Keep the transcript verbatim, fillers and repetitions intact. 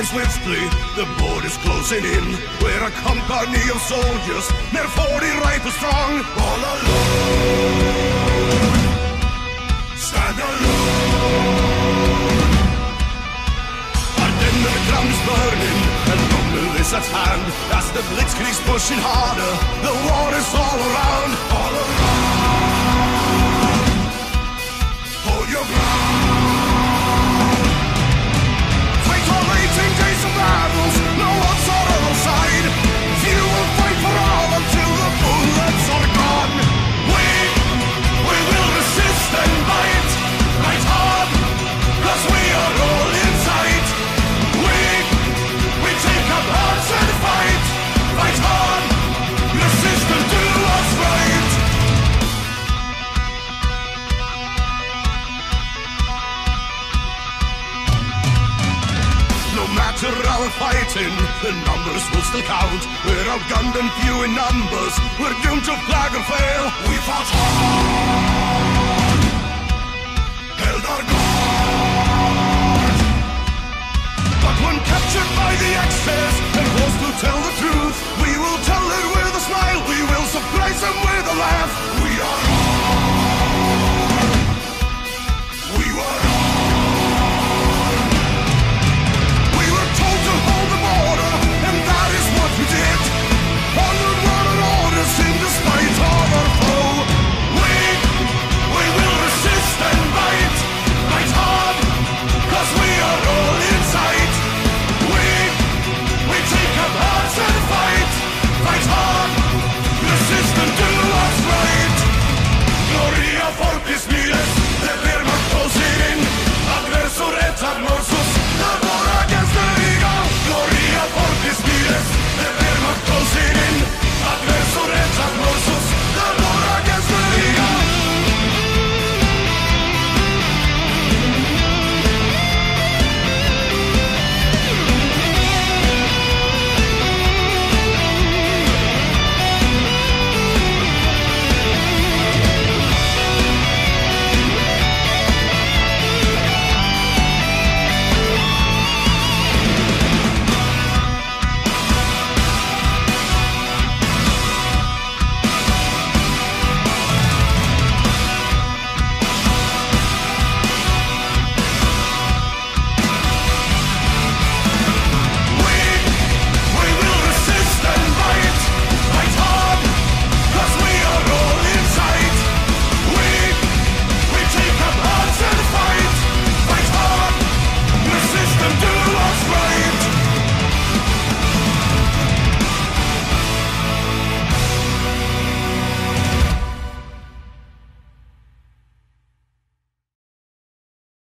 coming swiftly, the border's closing in. We're a company of soldiers, they're forty rifles strong. All alone, stand alone. Our dinner drums burning, and rumble is at hand. As the blitzkrieg's pushing harder, the war is all around. All around, hold your ground. Days of battles, no one's on our side. Few will fight for all until the bullets are gone. We, we will resist and fight, fight hard, cause we are all inside. We, we take up hearts and fight, fight hard, resist and do us right. After our fighting, the numbers will still count. We're outgunned and few in numbers, we're doomed to flag and fail. We fought hard, held our guard, but when captured by the excess and forced to tell the